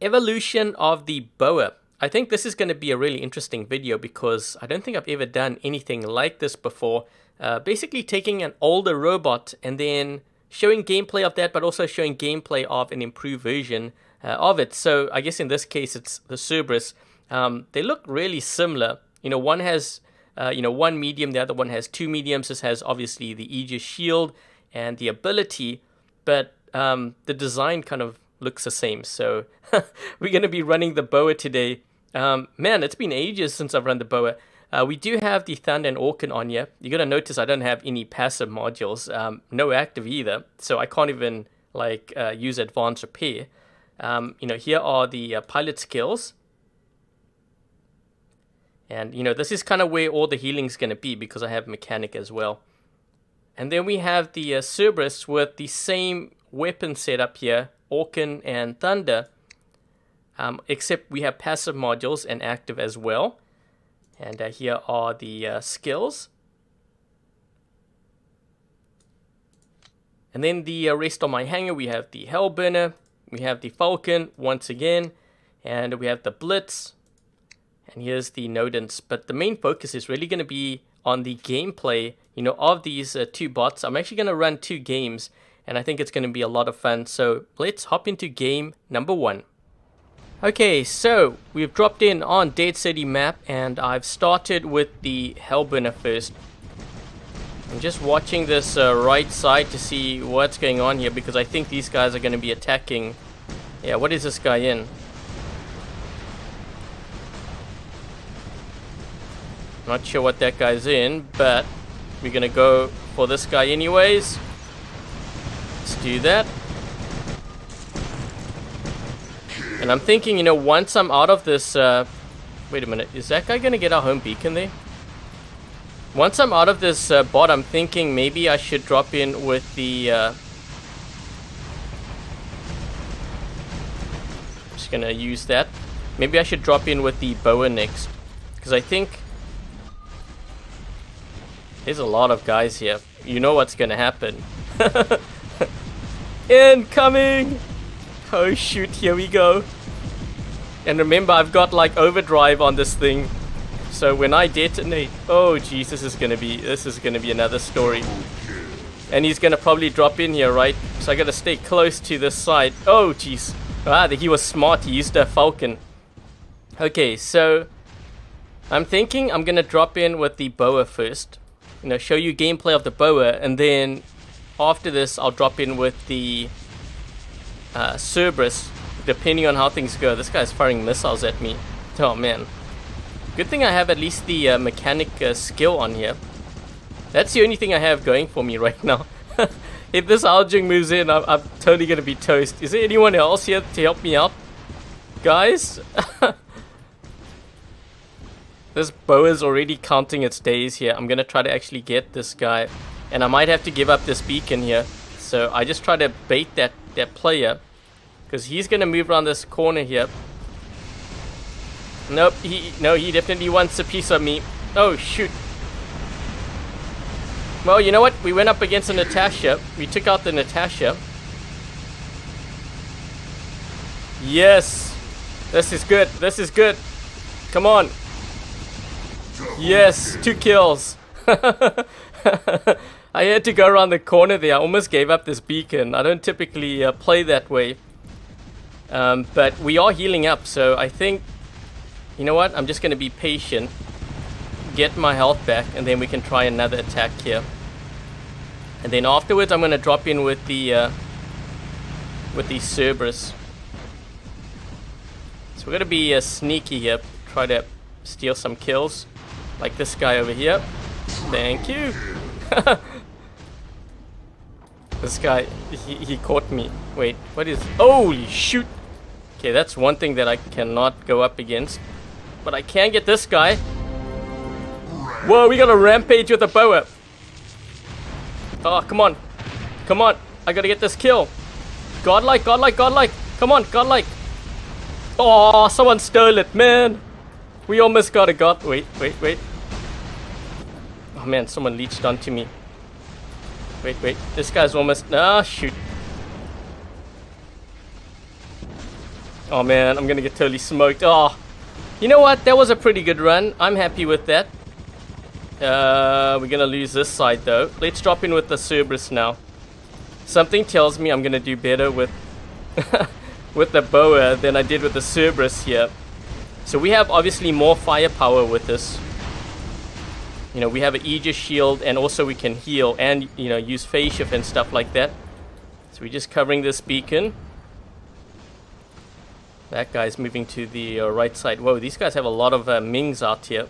Evolution of the Boa. I think this is going to be a really interesting video because I don't think I've ever done anything like this before. Basically taking an older robot and then showing gameplay of that, but also showing gameplay of an improved version of it. So I guess in this case it's the Cerberus. They look really similar. You know, one has one medium, the other one has two mediums. This has obviously the Aegis shield and the ability, but the design kind of looks the same. So we're going to be running the Boa today. Man, it's been ages since I've run the Boa. We do have the Thunder and Orkan on here. You're going to notice I don't have any passive modules, no active either, so I can't even like use advanced repair. You know, here are the pilot skills. And, you know, this is kind of where all the healing's going to be because I have mechanic as well. And then we have the Cerberus with the same weapon setup here, Orkan and Thunder, except we have passive modules and active as well. And here are the skills. And then the rest on my hangar, we have the Hellburner, we have the Falcon once again, and we have the Blitz. And here's the Nodens. But the main focus is really going to be on the gameplay, you know, of these two bots. I'm actually going to run two games, and I think it's going to be a lot of fun. So let's hop into game number one. Okay, so we've dropped in on Dead City map, and I've started with the Hellburner first. I'm just watching this right side to see what's going on here, because I think these guys are going to be attacking. Yeah, what is this guy in? Not sure what that guy's in, but we're gonna go for this guy anyways. Let's do that. And I'm thinking, you know, once I'm out of this wait a minute, is that guy gonna get our home beacon there? Once I'm out of this bot, I'm thinking maybe I should drop in with the I'm just gonna use that. Maybe I should drop in with the Boa next, because I think there's a lot of guys here. You know what's gonna happen. Incoming! Oh shoot, here we go. And remember, I've got like overdrive on this thing, so when I detonate, oh jeez, this is gonna be another story. And he's gonna probably drop in here, right? So I gotta stay close to this side. Oh jeez. Ah, he was smart. He used a Falcon. Okay, so I'm thinking I'm gonna drop in with the Boa first. You know, show you gameplay of the Boa, and then after this I'll drop in with the Cerberus, depending on how things go. This guy's firing missiles at me. Oh man, good thing I have at least the mechanic skill on here. That's the only thing I have going for me right now. If this Ao Jung moves in, I'm totally gonna be toast. Is there anyone else here to help me out, guys? This Boa is already counting its days here. I'm going to try to actually get this guy. And I might have to give up this beacon here. So I just try to bait that player, because he's going to move around this corner here. Nope. He definitely wants a piece of me. Oh, shoot. Well, you know what? We went up against a Natasha. We took out the Natasha. Yes. This is good. This is good. Come on. Yes, 2 kills. I had to go around the corner there. I almost gave up this beacon. I don't typically play that way. But we are healing up, so I think, you know what? I'm just going to be patient, get my health back, and then we can try another attack here. And then afterwards, I'm going to drop in with the Cerberus. So we're going to be sneaky here. Try to steal some kills. Like this guy over here. Thank you. This guy, he caught me. Wait, what is... Holy shoot! Okay, that's one thing that I cannot go up against. But I can get this guy. Whoa, we got a rampage with a Boa. Oh, come on. Come on. I gotta get this kill. Godlike, godlike, godlike. Come on, godlike. Oh, someone stole it, man. We almost got a god. Wait, wait, wait. Oh man, someone leeched onto me. Wait, wait. This guy's almost... Ah, shoot. Oh man, I'm gonna get totally smoked. Oh, you know what? That was a pretty good run. I'm happy with that. We're gonna lose this side though. Let's drop in with the Cerberus now. Something tells me I'm gonna do better with with the Boa than I did with the Cerberus here. So we have obviously more firepower with this. You know, we have an Aegis shield and also we can heal and, you know, use phase shift and stuff like that. So we're just covering this beacon. That guy's moving to the right side. Whoa, these guys have a lot of Mings out here.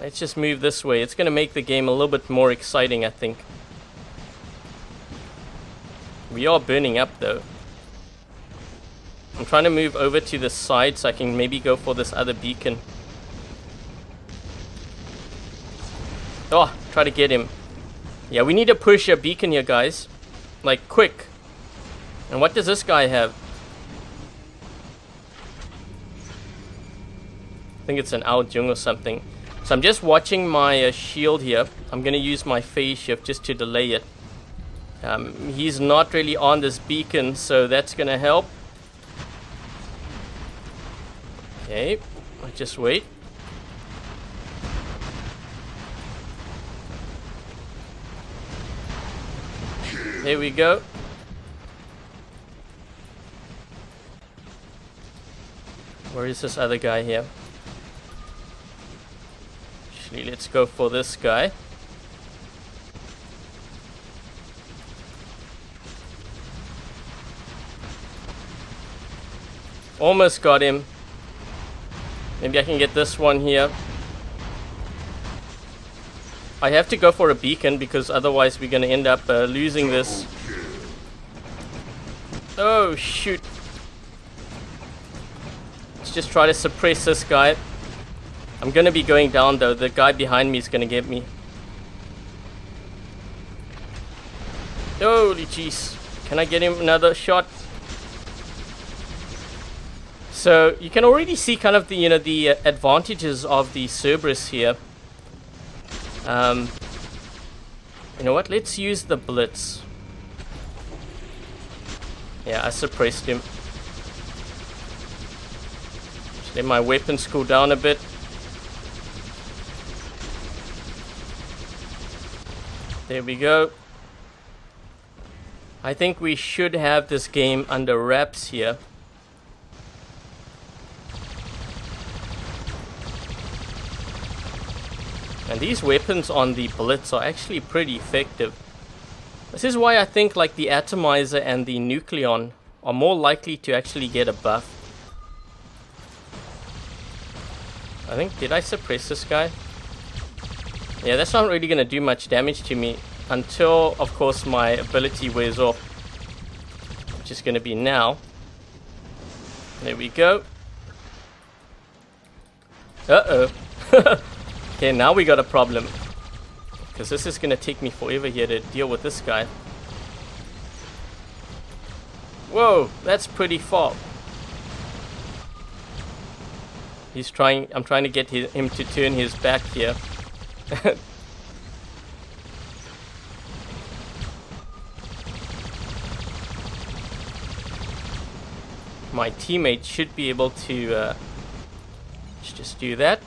Let's just move this way. It's going to make the game a little bit more exciting, I think. We are burning up though. I'm trying to move over to the side so I can maybe go for this other beacon. Oh, try to get him. Yeah, we need to push a beacon here, guys. Like, quick. And what does this guy have? I think it's an Ao Jung or something. So I'm just watching my shield here. I'm going to use my phase shift just to delay it. He's not really on this beacon, so that's going to help. Okay, I'll just wait. Here we go. Where is this other guy here? Actually, let's go for this guy. Almost got him. Maybe I can get this one here. I have to go for a beacon because otherwise we're going to end up losing this. Oh shoot. Let's just try to suppress this guy. I'm going to be going down though. The guy behind me is going to get me. Holy jeez. Can I get him another shot? So you can already see kind of the, you know, the advantages of the Cerberus here. You know what? Let's use the Blitz. Yeah, I suppressed him. Just let my weapons cool down a bit. There we go. I think we should have this game under wraps here. And these weapons on the Blitz are actually pretty effective. This is why I think like the Atomizer and the Nucleon are more likely to actually get a buff. I think, did I suppress this guy? Yeah, that's not really going to do much damage to me until, of course, my ability wears off. Which is going to be now. There we go. Uh-oh. Okay, now we got a problem. Because this is gonna take me forever here to deal with this guy. Whoa, that's pretty far. He's trying, I'm trying to get him to turn his back here. My teammate should be able to let's just do that.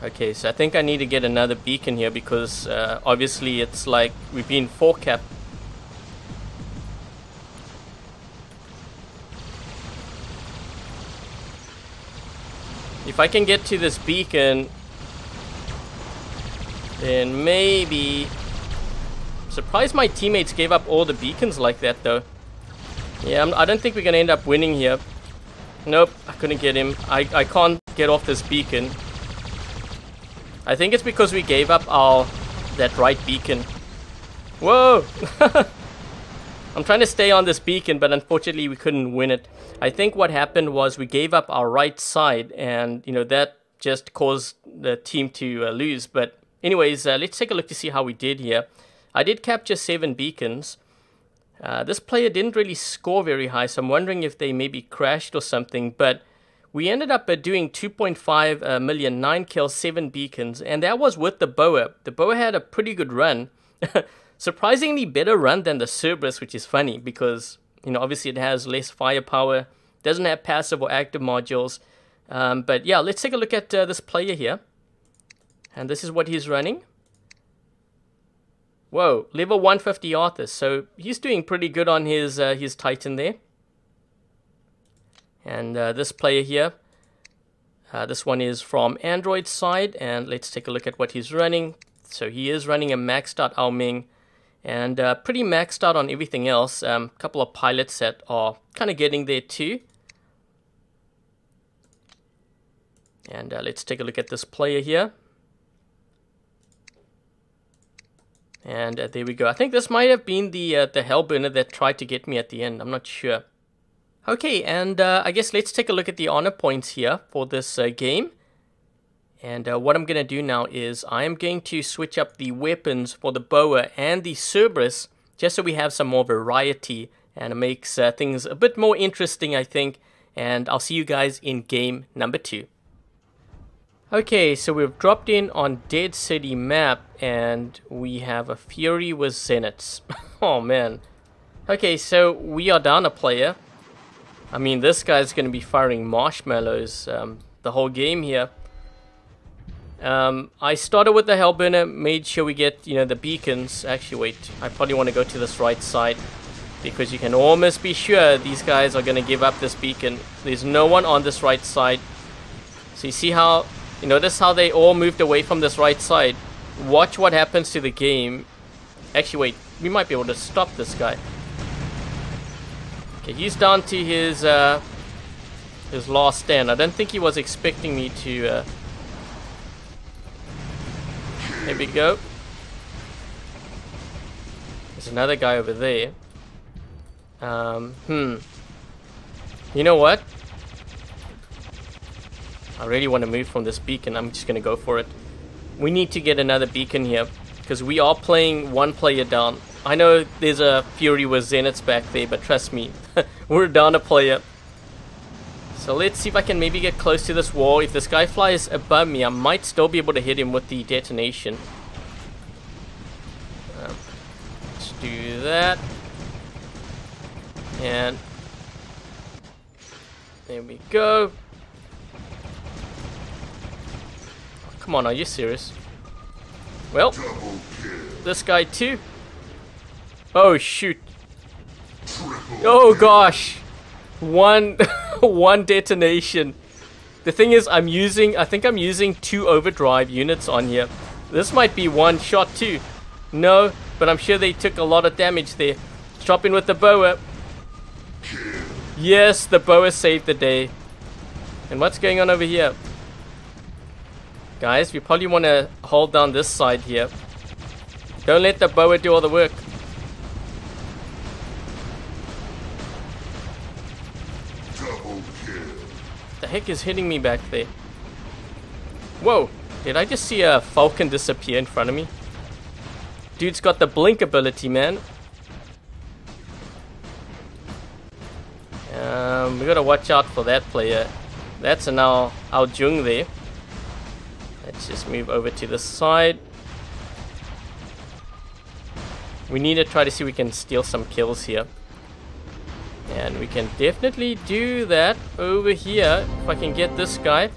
Okay, so I think I need to get another beacon here because obviously it's like we've been 4-cap. If I can get to this beacon, then maybe... I'm surprised my teammates gave up all the beacons like that though. Yeah, I don't think we're going to end up winning here. Nope, I couldn't get him. I can't get off this beacon. I think it's because we gave up that right beacon. Whoa! I'm trying to stay on this beacon, but unfortunately we couldn't win it. I think what happened was we gave up our right side, and you know that just caused the team to lose. But anyways, let's take a look to see how we did here. I did capture 7 beacons. This player didn't really score very high, so I'm wondering if they maybe crashed or something, but we ended up doing 2.5 million, 9 kills, 7 beacons, and that was with the Boa. The Boa had a pretty good run, surprisingly better run than the Cerberus, which is funny because, you know, obviously it has less firepower, doesn't have passive or active modules, but yeah, let's take a look at this player here, and this is what he's running. Whoa, level 150 Arthas, so he's doing pretty good on his Titan there. And this player here, this one is from Android's side, and let's take a look at what he's running. So he is running a maxed out Aoming, and pretty maxed out on everything else. A couple of pilots that are kind of getting there too. And let's take a look at this player here. And there we go. I think this might have been the Hellburner that tried to get me at the end. I'm not sure. Okay, and I guess let's take a look at the honor points here for this game. And what I'm going to do now is I am going to switch up the weapons for the Boa and the Cerberus just so we have some more variety, and it makes things a bit more interesting, I think. And I'll see you guys in game number 2. Okay, so we've dropped in on Dead City map, and we have a Fury with Zenits. Oh man. Okay, so we are down a player. I mean, this guy's going to be firing marshmallows the whole game here. I started with the Hellburner, made sure we get, you know, the beacons. Actually, wait, I probably want to go to this right side, because you can almost be sure these guys are going to give up this beacon. There's no one on this right side. So you see how, you notice how they all moved away from this right side. Watch what happens to the game. Actually, wait, we might be able to stop this guy. He's down to his last stand. I don't think he was expecting me to... There we go. There's another guy over there. You know what? I really want to move from this beacon. I'm just going to go for it. We need to get another beacon here, because we are playing one player down. I know there's a Fury with Zenits back there, but trust me, we're down a player. So let's see if I can maybe get close to this wall. If this guy flies above me, I might still be able to hit him with the detonation. Let's do that. And there we go. Oh, come on, are you serious? Well, this guy too. Oh shoot. Oh gosh. One detonation. The thing is, I think I'm using 2 overdrive units on here. This might be one shot too. No, but I'm sure they took a lot of damage there. Drop in with the Boa. Yes, the Boa saved the day. And what's going on over here? Guys, we probably want to hold down this side here. Don't let the Boa do all the work. Heck is hitting me back there. Whoa, did I just see a Falcon disappear in front of me? Dude's got the blink ability, man. We gotta watch out for that player. That's an Ao Jung there. Let's just move over to this side. We need to try to see if we can steal some kills here. And we can definitely do that over here, if I can get this guy.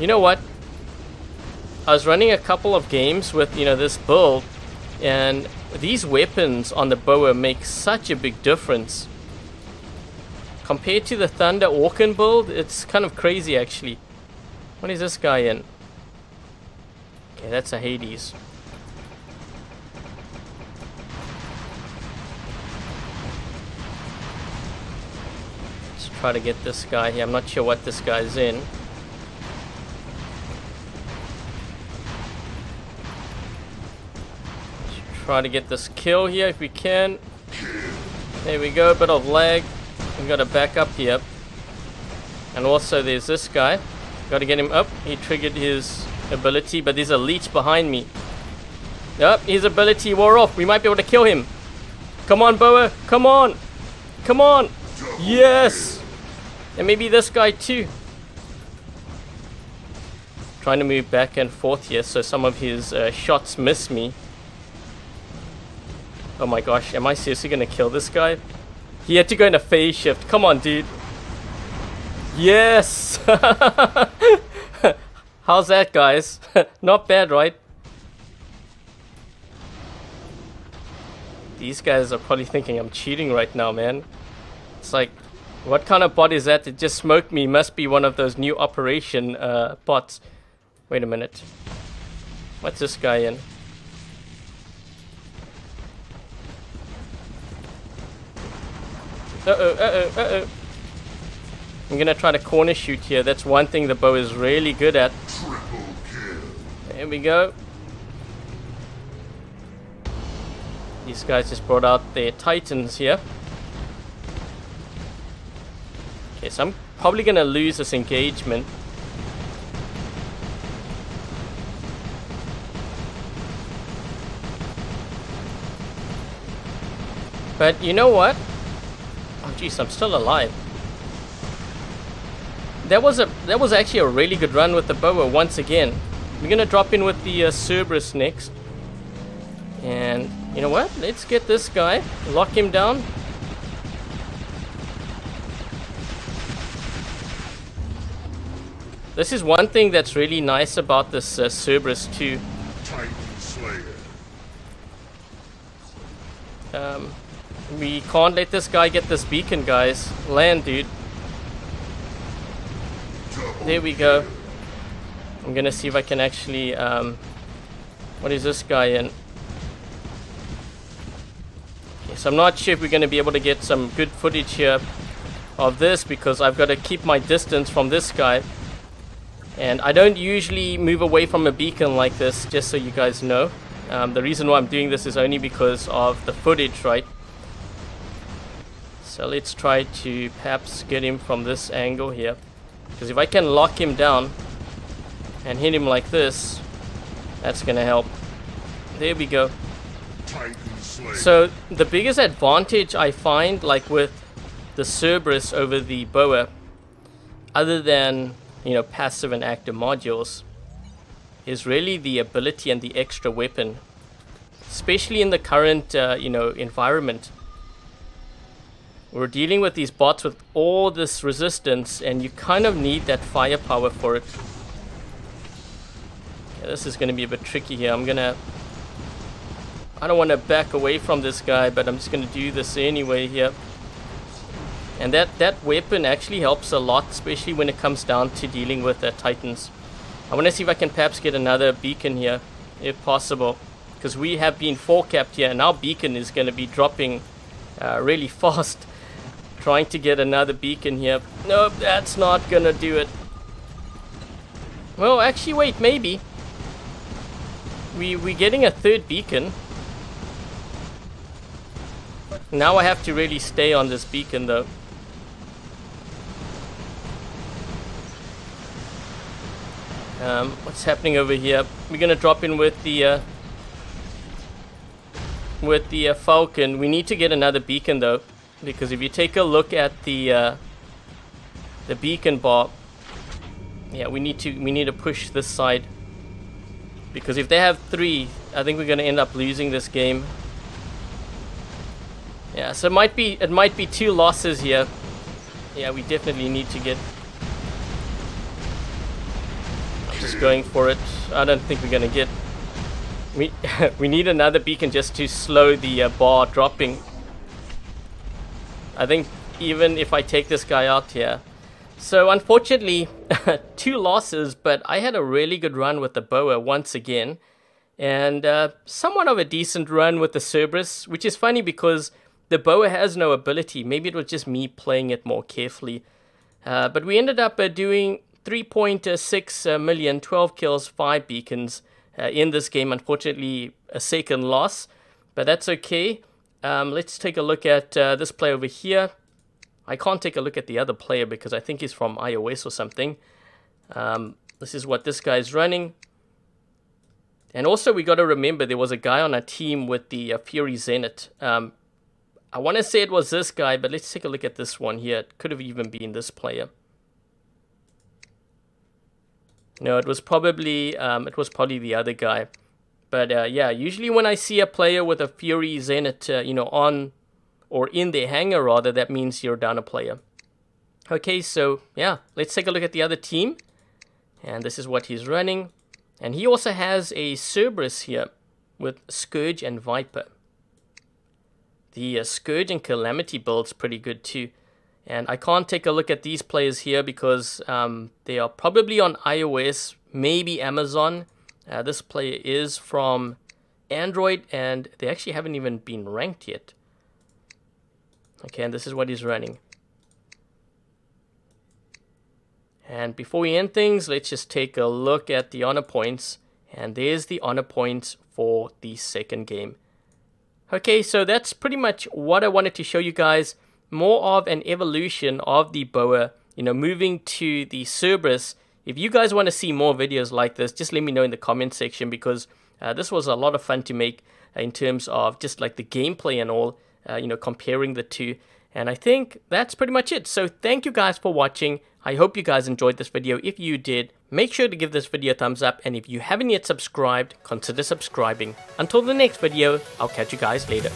You know what? I was running a couple of games with, you know, this build, and these weapons on the Boa make such a big difference. Compared to the Thunder Orkan build, it's kind of crazy actually. What is this guy in? Okay, that's a Hades. Try to get this guy here. I'm not sure what this guy's in. Should try to get this kill here if we can. There we go, a bit of lag. We've got to back up here. And also there's this guy. Got to get him up. He triggered his ability, but there's a Leech behind me. Yep, his ability wore off. We might be able to kill him. Come on, Boa. Come on. Come on. Yes. And maybe this guy too. Trying to move back and forth here so some of his shots miss me. Oh my gosh, am I seriously going to kill this guy? He had to go into phase shift. Come on, dude. Yes. How's that, guys? Not bad, right? These guys are probably thinking I'm cheating right now, man. It's like, what kind of bot is that? It just smoked me. Must be one of those new operation bots. Wait a minute. What's this guy in? Uh-oh, uh-oh, uh-oh. I'm going to try to corner shoot here. That's one thing the bow is really good at. Triple kill. There we go. These guys just brought out their titans here. Okay, so I'm probably going to lose this engagement. But you know what? Oh jeez, I'm still alive. That was actually a really good run with the Boa once again. We're going to drop in with the Cerberus next. And you know what? Let's get this guy. Lock him down. This is one thing that's really nice about this Cerberus too. Titan Slayer. We can't let this guy get this beacon, guys. Land, dude. There we go. I'm gonna see if I can actually... what is this guy in? So I'm not sure if we're going to be able to get some good footage here of this because I've got to keep my distance from this guy. And I don't usually move away from a beacon like this, just so you guys know. The reason why I'm doing this is only because of the footage, right? So let's try to perhaps get him from this angle here. Because if I can lock him down and hit him like this, that's going to help. There we go. So the biggest advantage I find, like with the Cerberus over the Boa, other than, you know, passive and active modules, is really the ability and the extra weapon, especially in the current you know, environment. We're dealing with these bots with all this resistance, and you kind of need that firepower for it. Yeah, this is going to be a bit tricky here. I don't want to back away from this guy, but I'm just going to do this anyway here. And that weapon actually helps a lot, especially when it comes down to dealing with the Titans. I want to see if I can perhaps get another beacon here, if possible. Because we have been forecapped here, and our beacon is going to be dropping really fast. Trying to get another beacon here. Nope, that's not going to do it. Well, actually, wait, maybe. We're getting a third beacon. Now I have to really stay on this beacon though. What's happening over here? We're gonna drop in with the Falcon. We need to get another beacon though, because if you take a look at the beacon bar, yeah, we need to push this side, because if they have three, I think we're gonna end up losing this game. Yeah, so it might be two losses here. Yeah, we definitely need to get... I'm just going for it. I don't think we're gonna get... We need another beacon just to slow the bar dropping. I think even if I take this guy out here... So unfortunately, 2 losses, but I had a really good run with the Boa once again. And somewhat of a decent run with the Cerberus, which is funny because... the Boa has no ability. Maybe it was just me playing it more carefully. But we ended up doing 3.6 million, 12 kills, 5 beacons in this game. Unfortunately, a second loss. But that's okay. Let's take a look at this player over here. I can't take a look at the other player because I think he's from iOS or something. This is what this guy is running. And also we got to remember there was a guy on a team with the Fury Zenit. I want to say it was this guy, but let's take a look at this one here. It could have even been this player. No, it was probably the other guy. But yeah, usually when I see a player with a Fury Zenit, you know, on or in their hangar rather, that means you're down a player. Okay, so yeah, let's take a look at the other team. And this is what he's running. And he also has a Cerberus here with Scourge and Viper. The Scourge and Calamity build's pretty good too. And I can't take a look at these players here because they are probably on iOS, maybe Amazon. This player is from Android and they actually haven't even been ranked yet. Okay, and this is what he's running. And before we end things, let's just take a look at the honor points. And there's the honor points for the second game. Okay, so that's pretty much what I wanted to show you guys. More of an evolution of the Boa, you know, moving to the Cerberus. If you guys want to see more videos like this, just let me know in the comment section, because this was a lot of fun to make in terms of just like the gameplay and all, you know, comparing the two. And I think that's pretty much it. So thank you guys for watching. I hope you guys enjoyed this video. If you did, make sure to give this video a thumbs up. And if you haven't yet subscribed, consider subscribing. Until the next video, I'll catch you guys later.